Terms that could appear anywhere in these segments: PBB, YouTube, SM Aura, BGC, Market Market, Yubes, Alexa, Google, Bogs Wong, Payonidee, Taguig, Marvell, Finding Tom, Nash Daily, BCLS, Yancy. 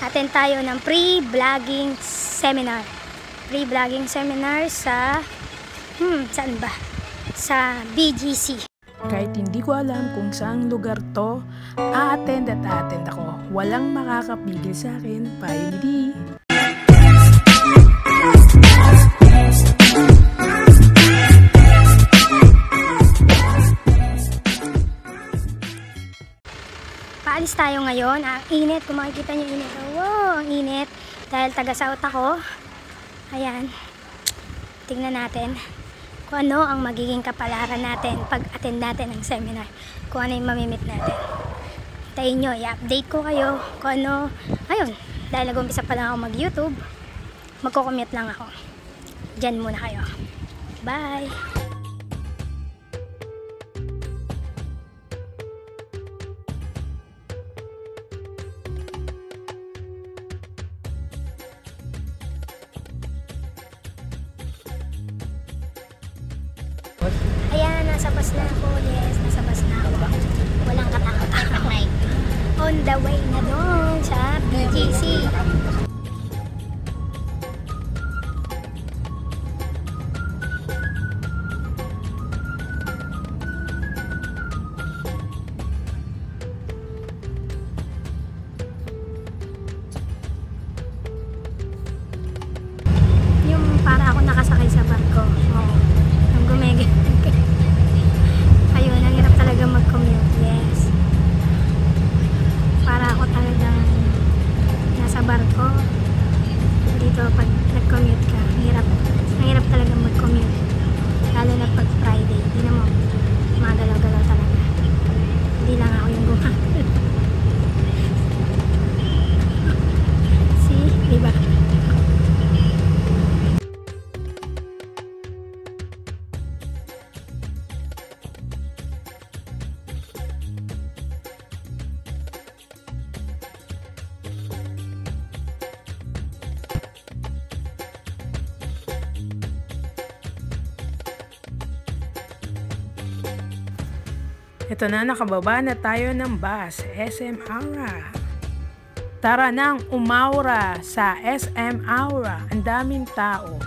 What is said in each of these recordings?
attend tayo ng pre-vlogging seminar. Pre-vlogging seminar sa, saan ba? Sa BGC. Kahit hindi ko alam kung saang lugar to, a-attend at a-attend ako. Walang makakapigil sa akin, Payonidee. Paalis tayo ngayon. Ang init, kung makikita nyo init. Wow, ang init. Dahil taga-South ako. Ayan. Tingnan natin kung ano ang magiging kapalaran natin pag-attend natin ng seminar, kung ano yung mamimit natin. Tayo nyo, i-update ko kayo kung ano. Ayun, dahil nag-umpisa pa lang ako mag-YouTube, magko-commute lang ako. Diyan muna kayo. Bye! Ayan, nasa bus na ako. Yes, nasa bus na ako. Walang katakot-takot. On the way na doon sa BGC. Yung para ako nakasakay sa barko. Oo. Ang gumigil. Ito na, nakababa na tayo ng bus, SM Aura. Tara nang umaura sa SM Aura. Ang daming tao.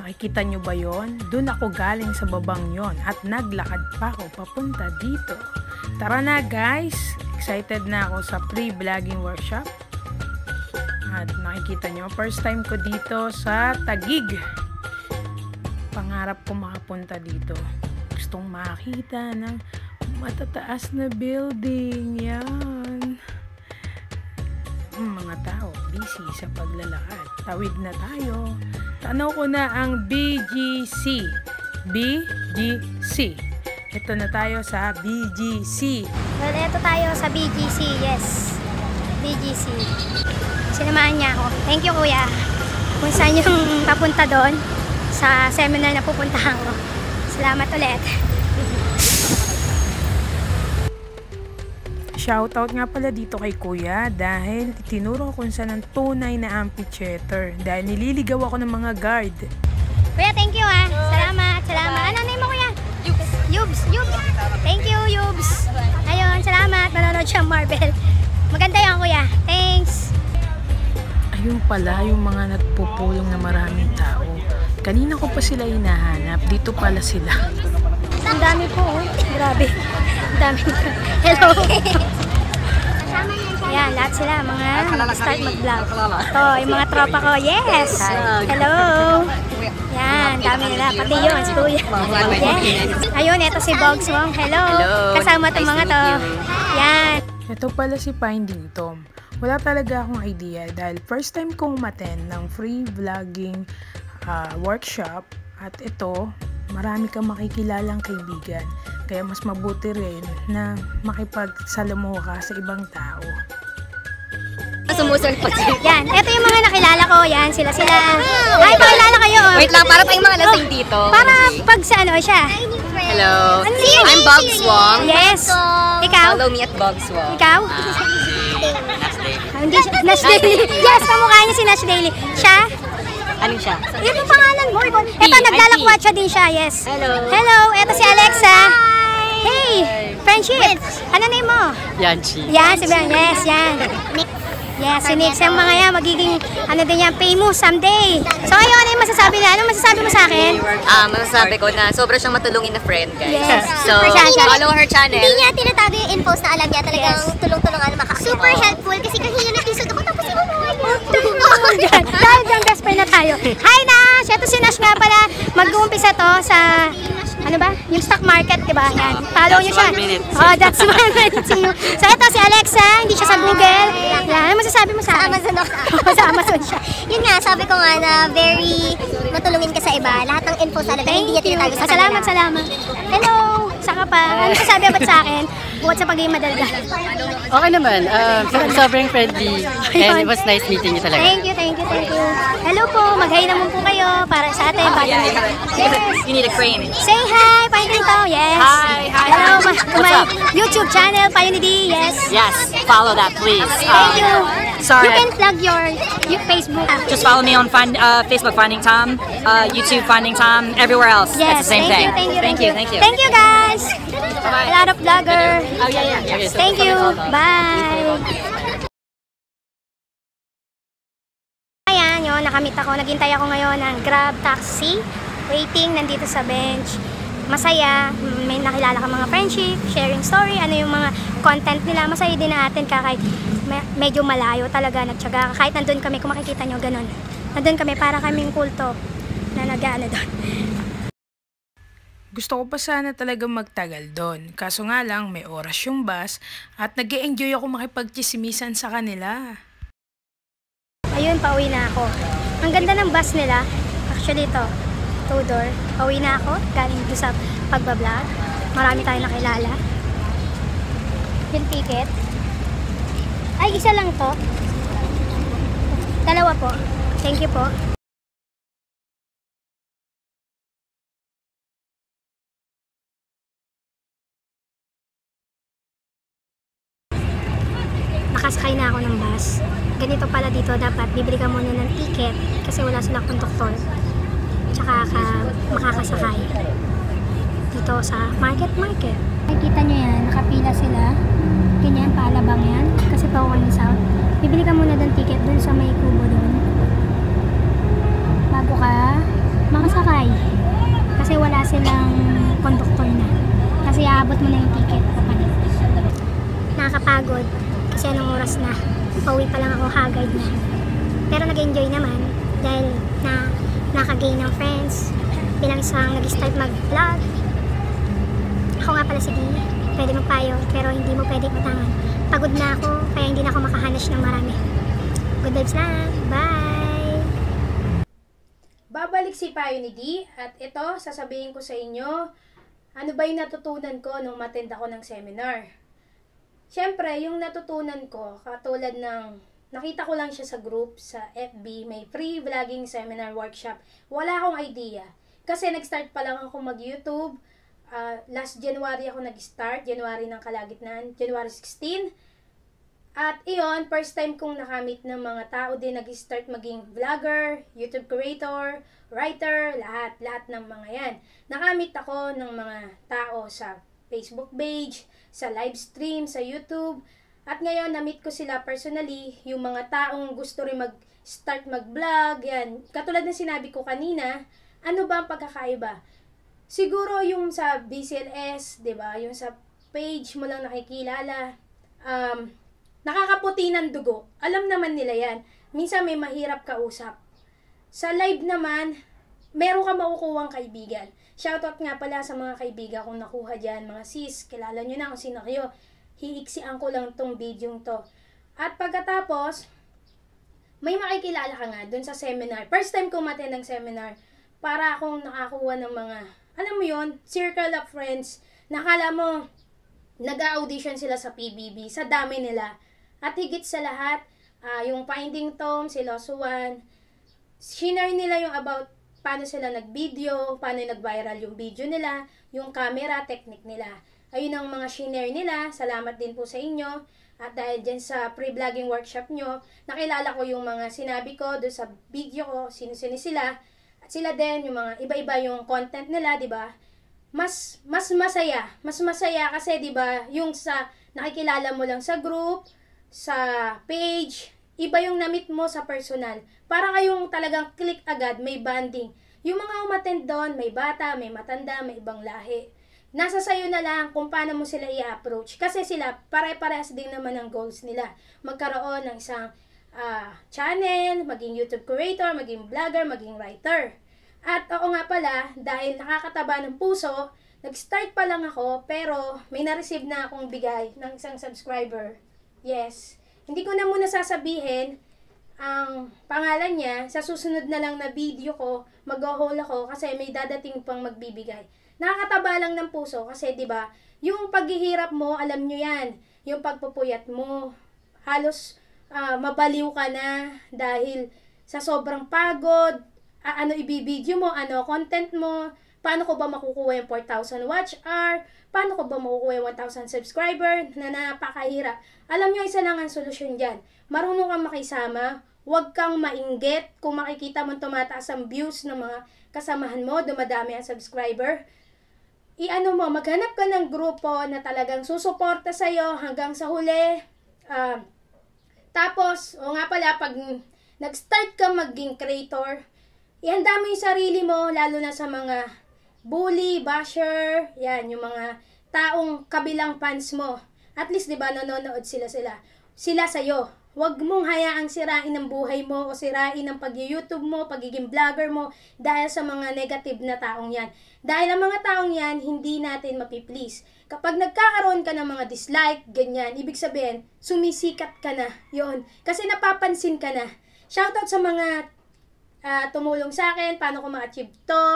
Nakikita nyo ba yon? Doon ako galing sa babang yon at naglakad pa ako papunta dito. Tara na guys! Excited na ako sa pre-vlogging workshop. At nakikita nyo, first time ko dito sa Taguig. Pangarap ko makapunta dito. Gustong makita ng matataas na building. Yan. Mga tao busy sa paglalakad. Tawid na tayo. Tanaw ko na ang BGC. BGC. Ito na tayo sa BGC. Well, ito tayo sa BGC. Yes. BGC. Sinamahan niya ako. Thank you, kuya. Kung saan yung papunta doon sa seminar na pupuntahan ko. Salamat ulit. Shoutout nga pala dito kay kuya dahil tinuro ko kung saan ang tunay na amphitheater dahil nililigaw ako ng mga guard. Kuya, thank you ah. Salamat, salamat. Ano name mo kuya? Yubes. Yubes, Yubes. Thank you, Yubes. Ayun, salamat. Manonood siya Marvell. Maganda yan kuya. Thanks. Ayun pala yung mga nagpupulong na maraming tao. Kanina ko pa sila hinahanap. Dito pala sila. Ang dami po. Grabe. Hello! Ayan, lahat sila, mga start mag-vlog. Ito, yung mga tropa ko, yes! Hello! Ayan, dami nila, pati yun, si Kuya. Yes! Ayun, ito si Bogs Wong, hello! Kasama itong mga to. Ayan. Ito pala si Finding Tom. Wala talaga akong idea dahil first time kong umattend ng free vlogging workshop at ito, marami kang makikilalang kaibigan. Kaya mas mabuti rin na makipagsalamuha ka sa ibang tao. Sumusulpot sila. Yan, eto yung mga nakilala ko. Yan, sila. Ay, pakilala kayo. Wait lang, para tayong mga lasing dito. Para pag sa ano siya. Hello. I'm Bogs Wong. Yes. Ikaw? Follow me at Bogs Wong. Ikaw? Nash Daily. Nash Daily. Yes, kamukha niya si Nash Daily. Siya? Ano siya? Ito pangalan mo. Eto, naglalakwatsa din siya. Yes. Hello. Hello, eto si Alexa. Hey! Friendship! Ano name mo? Yancy. Yan, si Brian. Yes, yan. Nick. Yes, si Nick. Yung mga yan, magiging ano din yan, famous someday. So ayun, ano yung masasabi na? Ano masasabi mo sa akin? Masasabi ko na sobra siyang matulungin na friend, guys. Yes. So, follow her channel. Hindi niya tinatago yung infos na alam niya talagang tulong-tulungan makakita. Super helpful kasi kanina nag-isod ako tapos yung mga yan. Dahil dyan, best friend na tayo. Hi, Nash! Ito si Nash nga pala. Mag-uumpisa to sa... ano ba? Yung stock market, diba? Yan. Follow nyo siya. Oh, that's 1 minute. See you. So, ito si Alexa. Hindi siya sa Google. Yan. Ano masasabi mo sa akin? Sa Amazon ako. Sa Amazon siya. Yun nga, sabi ko nga na very matulungin ka sa iba. Lahat ng info sa labing, hindi niya tinatago sa kanila. Salamat, salamat. Hello. Saka pa. Ano masasabi ba sa akin? Buhat sa pag-iing madalgal. Okay naman. Sobrang friendly. And it was nice meeting you talaga. Thank you, thank you, thank you. Hello po. Mag-hi naman po kayo para sa atin. Yes. You need a crane. Say hi, Finding Tom. Yes. Hi, hi. Hello. What's up? YouTube channel, Payonidee. Yes. Yes. Follow that, please. Thank you. Sorry. You can plug your Facebook. Just follow me on Facebook, Finding Tom. YouTube, Finding Tom. Everywhere else. Yes. It's the same thing. Thank you, thank you. Thank you, guys. A lot of vloggers. Oh, yeah, yeah. Okay, so thank you. Bye. Ayan, yun. Nakamit ako. Naghintay ako ngayon ng Grab taxi. Waiting. Nandito sa bench. Masaya. May nakilala ka mga friendship. Sharing story. Ano yung mga content nila. Masaya din na atin ka kahit medyo malayo talaga. Nagtyaga. Kahit nandun kami. Kung makikita nyo, ganun. Nandun kami. Para kaming kulto na nag-ano doon. Gusto ko pa sana talaga magtagal doon. Kaso nga lang, may oras yung bus at nag-e-enjoy ako makipagchisimisan sa kanila. Ayun, pauwi na ako. Ang ganda ng bus nila. Actually, ito, two-door. Pauwi na ako, galing doon sa pagbablog. Marami tayong nakilala. Yung ticket. Ay, isa lang to. Dalawa po. Thank you po. Nakasakay na ako ng bus. Ganito pala dito, dapat bibili ka muna ng ticket kasi wala silang konduktor. Tsaka makakasakay. Dito sa Market Market. Nakikita nyo yan, nakapila sila. Ganyan, paalabang yan. Kasi pa ako ng south. Bibili ka muna ng ticket dun sa may kubo dun. Bago ka makasakay. Kasi wala silang konduktor na. Kasi aabot mo na yung ticket. Nakakapagod. Kasi anong oras na, pauwi pa lang ako, haggard na. Pero nag-enjoy naman dahil nakagain ng friends, bilang isang nag-start mag-vlog. Ako nga pala si Dee, pwede magpayo, pero hindi mo pwede utangan. Pagod na ako, kaya hindi na ako makahanish ng marami. Good vibes lang, bye! Babalik si Payonidee at ito, sasabihin ko sa inyo, ano ba yung natutunan ko nung matend ako ng seminar? Siyempre, yung natutunan ko, katulad ng nakita ko lang siya sa group, sa FB, may free vlogging seminar workshop. Wala akong idea. Kasi nag-start pa lang ako mag-YouTube. Last January ako nag-start, January ng kalagitnaan, January 16. At iyon, first time kong nakamit ng mga tao din nag-start maging vlogger, YouTube creator, writer, lahat ng mga yan. Nakamit ako ng mga tao sa Facebook page, sa live stream, sa YouTube. At ngayon, na-meet ko sila personally, yung mga taong gusto rin mag-start mag-vlog, yan. Katulad na sinabi ko kanina, ano ba ang pagkakaiba? Siguro yung sa BCLS, diba? Yung sa page mo lang nakikilala, nakakaputi ng dugo. Alam naman nila yan. Minsan may mahirap kausap. Sa live naman, meron ka makukuhang kaibigan. Shoutout nga pala sa mga kaibigan kong nakuha dyan. Mga sis, kilala nyo na kung sino kayo. Hiiksian ko lang tong video to. At pagkatapos, may makikilala ka nga dun sa seminar. First time ko matin ng seminar para akong nakakuha ng mga, alam mo yon, circle of friends. Nakala mo, nag-audition sila sa PBB, sa dami nila. At higit sa lahat, yung Finding Tom, si Losuan, shinare nila yung about paano sila nag-video, paano nag-viral yung video nila, yung camera, technique nila. Ayun ang mga shinare nila. Salamat din po sa inyo. At dahil dyan sa pre-vlogging workshop nyo, nakilala ko yung mga sinabi ko doon sa video ko, sino-sino sila. At sila din, yung mga iba-iba yung content nila, di ba? Mas masaya. Mas masaya kasi, di ba, yung sa nakikilala mo lang sa group, sa page, Iba yung na-meet mo sa personal. Para kayong talagang click agad, may bonding. Yung mga umattend doon, may bata, may matanda, may ibang lahi. Nasa sayo na lang kung paano mo sila i-approach. Kasi sila, pare-parehas din naman ang goals nila. Magkaroon ng isang channel, maging YouTube creator, maging vlogger, maging writer. At oo nga pala, dahil nakakataba ng puso, nag-start pa lang ako, pero may na-receive na akong bigay ng isang subscriber. Yes. Hindi ko na muna sasabihin ang pangalan niya. Sa susunod na lang na video ko, mag-haul ako kasi may dadating pang magbibigay. Nakakataba lang ng puso kasi 'di ba, yung paghihirap mo, alam niyo 'yan. Yung pagpupuyat mo, halos mabaliw ka na dahil sa sobrang pagod, ano ibibideo mo, ano content mo, paano ko ba makukuha yung 4,000 watch hour, paano ko ba makukuha yung 1,000 subscriber na napakahirap. Alam niyo, isa lang ang solusyon diyan. Marunong kang makisama, huwag kang mainggit kung makikita mo tumataas ang views ng mga kasamahan mo, dumadami ang subscriber. I-ano mo, maghanap ka ng grupo na talagang susuporta sa'yo hanggang sa huli. Tapos, o nga pala, pag nag-start ka maging creator, ihanda mo yung sarili mo, lalo na sa mga bully, basher, yan, yung mga taong kabilang fans mo. At least, di ba, nanonood sila sa'yo. Huwag mong hayaang sirain ang buhay mo o sirain ang pag-YouTube mo, pagiging vlogger mo dahil sa mga negative na taong yan. Dahil ang mga taong yan, hindi natin mapiplease. Kapag nagkakaroon ka ng mga dislike, ganyan, ibig sabihin, sumisikat ka na. Yun. Kasi napapansin ka na. Shoutout sa mga tumulong sa akin, paano ko ma-achieve to,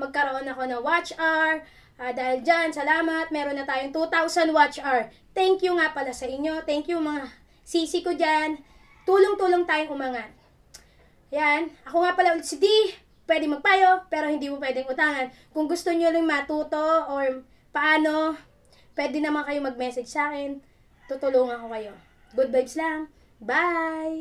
magkaroon ako ng watch hour. Dahil dyan, salamat, meron na tayong 2,000 watch hour. Thank you nga pala sa inyo. Thank you mga sisi ko dyan. Tulong-tulong tayong umangat. Yan. Ako nga pala ulit si D. Pwede magpayo, pero hindi mo pwedeng utangan. Kung gusto nyo lang matuto or paano, pwede naman kayo mag-message sa akin. Tutulungan ko kayo. Good vibes lang. Bye!